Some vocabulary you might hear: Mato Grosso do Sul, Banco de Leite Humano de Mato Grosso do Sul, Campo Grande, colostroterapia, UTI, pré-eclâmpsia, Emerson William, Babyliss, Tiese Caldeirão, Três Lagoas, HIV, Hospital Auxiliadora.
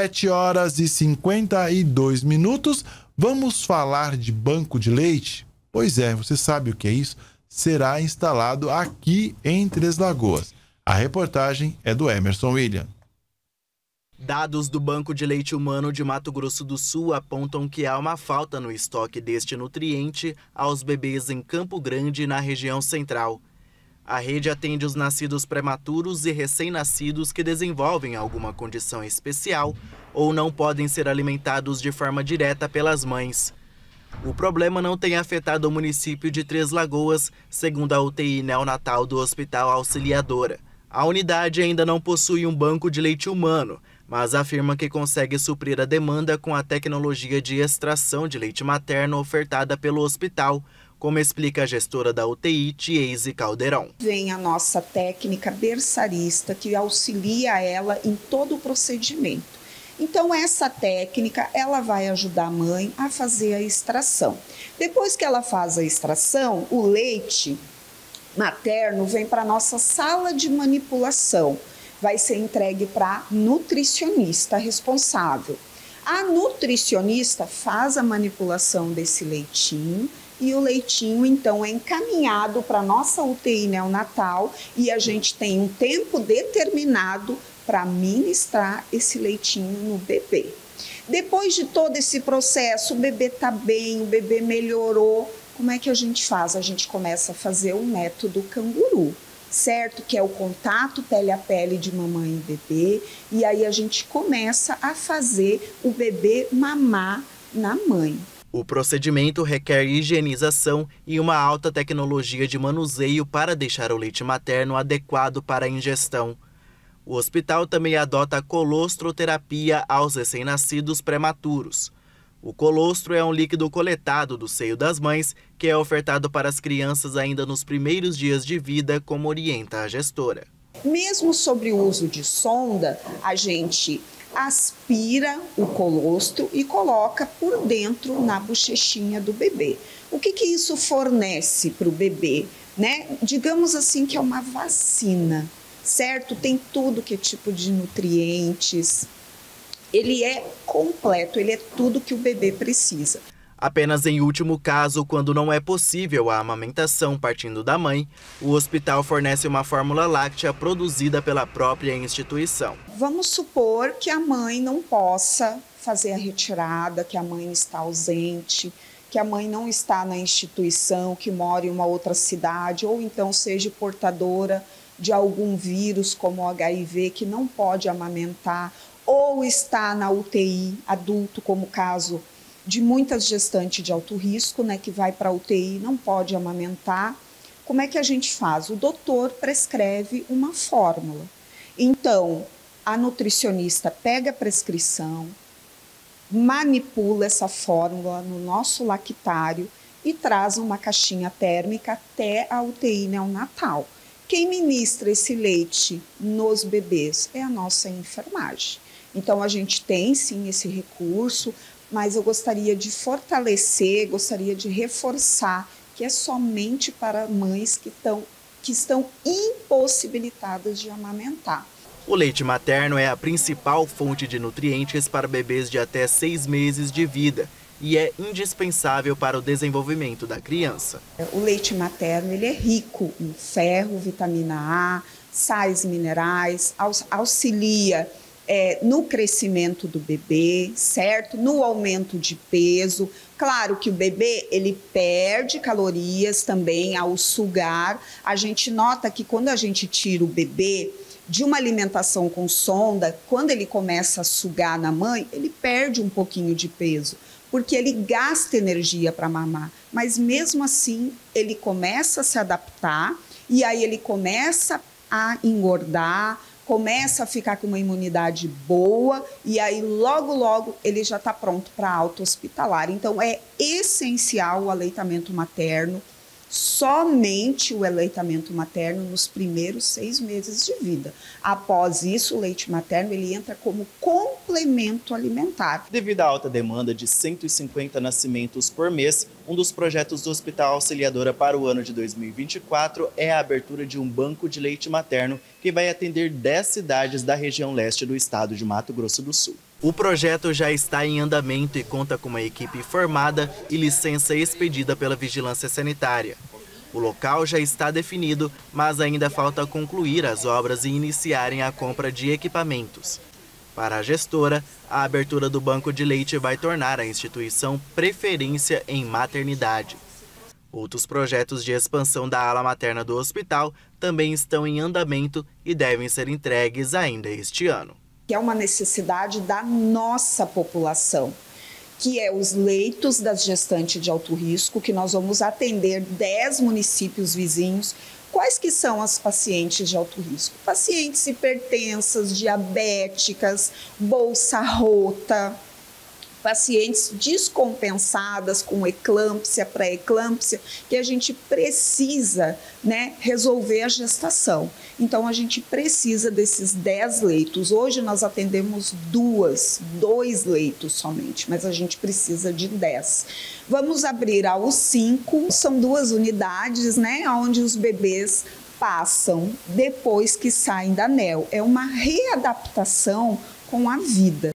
7h52, vamos falar de banco de leite? Pois é, você sabe o que é isso? Será instalado aqui em Três Lagoas. A reportagem é do Emerson William. Dados do Banco de Leite Humano de Mato Grosso do Sul apontam que há uma falta no estoque deste nutriente aos bebês em Campo Grande e na região central. A rede atende os nascidos prematuros e recém-nascidos que desenvolvem alguma condição especial ou não podem ser alimentados de forma direta pelas mães. O problema não tem afetado o município de Três Lagoas, segundo a UTI neonatal do Hospital Auxiliadora. A unidade ainda não possui um banco de leite humano, mas afirma que consegue suprir a demanda com a tecnologia de extração de leite materno ofertada pelo hospital, como explica a gestora da UTI, Tiese Caldeirão. Vem a nossa técnica berçarista, que auxilia ela em todo o procedimento. Então, essa técnica, ela vai ajudar a mãe a fazer a extração. Depois que ela faz a extração, o leite materno vem para a nossa sala de manipulação. Vai ser entregue para a nutricionista responsável. A nutricionista faz a manipulação desse leitinho, e o leitinho, então, é encaminhado para a nossa UTI neonatal e a gente tem um tempo determinado para ministrar esse leitinho no bebê. Depois de todo esse processo, o bebê está bem, o bebê melhorou. Como é que a gente faz? A gente começa a fazer o método canguru, certo? Que é o contato pele a pele de mamãe e bebê. E aí a gente começa a fazer o bebê mamar na mãe. O procedimento requer higienização e uma alta tecnologia de manuseio para deixar o leite materno adequado para a ingestão. O hospital também adota colostroterapia aos recém-nascidos prematuros. O colostro é um líquido coletado do seio das mães, que é ofertado para as crianças ainda nos primeiros dias de vida, como orienta a gestora. Mesmo sobre o uso de sonda, a gente aspira o colostro e coloca por dentro na bochechinha do bebê. O que isso fornece para o bebê, né? Digamos assim que é uma vacina, certo? Tem tudo que é tipo de nutrientes. Ele é completo, ele é tudo que o bebê precisa. Apenas em último caso, quando não é possível a amamentação partindo da mãe, o hospital fornece uma fórmula láctea produzida pela própria instituição. Vamos supor que a mãe não possa fazer a retirada, que a mãe está ausente, que a mãe não está na instituição, que mora em uma outra cidade, ou então seja portadora de algum vírus como o HIV, que não pode amamentar, ou está na UTI adulto, como o caso de muitas gestantes de alto risco, né, que vai para a UTI, não pode amamentar. Como é que a gente faz? O doutor prescreve uma fórmula. Então, a nutricionista pega a prescrição, manipula essa fórmula no nosso lactário e traz uma caixinha térmica até a UTI neonatal. Quem ministra esse leite nos bebês é a nossa enfermagem. Então, a gente tem, sim, esse recurso, mas eu gostaria de fortalecer, gostaria de reforçar que é somente para mães que estão impossibilitadas de amamentar. O leite materno é a principal fonte de nutrientes para bebês de até 6 meses de vida e é indispensável para o desenvolvimento da criança. O leite materno, ele é rico em ferro, vitamina A, sais minerais, auxilia no crescimento do bebê, certo? No aumento de peso. Claro que o bebê, ele perde calorias também ao sugar. A gente nota que quando a gente tira o bebê de uma alimentação com sonda, quando ele começa a sugar na mãe, ele perde um pouquinho de peso, porque ele gasta energia para mamar. Mas mesmo assim, ele começa a se adaptar e aí ele começa a engordar, começa a ficar com uma imunidade boa e aí logo, logo ele já está pronto para alta hospitalar. Então é essencial o aleitamento materno, somente o aleitamento materno nos primeiros 6 meses de vida. Após isso, o leite materno ele entra como complemento alimentar. Devido à alta demanda de 150 nascimentos por mês, um dos projetos do Hospital Auxiliadora para o ano de 2024 é a abertura de um banco de leite materno que vai atender 10 cidades da região leste do estado de Mato Grosso do Sul. O projeto já está em andamento e conta com uma equipe formada e licença expedida pela Vigilância Sanitária. O local já está definido, mas ainda falta concluir as obras e iniciarem a compra de equipamentos. Para a gestora, a abertura do Banco de Leite vai tornar a instituição preferência em maternidade. Outros projetos de expansão da ala materna do hospital também estão em andamento e devem ser entregues ainda este ano. É uma necessidade da nossa população, que é os leitos das gestantes de alto risco, que nós vamos atender 10 municípios vizinhos. Quais que são as pacientes de alto risco? Pacientes hipertensas, diabéticas, bolsa rota, pacientes descompensadas com eclâmpsia, pré-eclâmpsia, que a gente precisa, né, resolver a gestação. Então, a gente precisa desses 10 leitos. Hoje, nós atendemos dois leitos somente, mas a gente precisa de 10. Vamos abrir aos 5, são 2 unidades, né, onde os bebês passam depois que saem da NEL. É uma readaptação com a vida.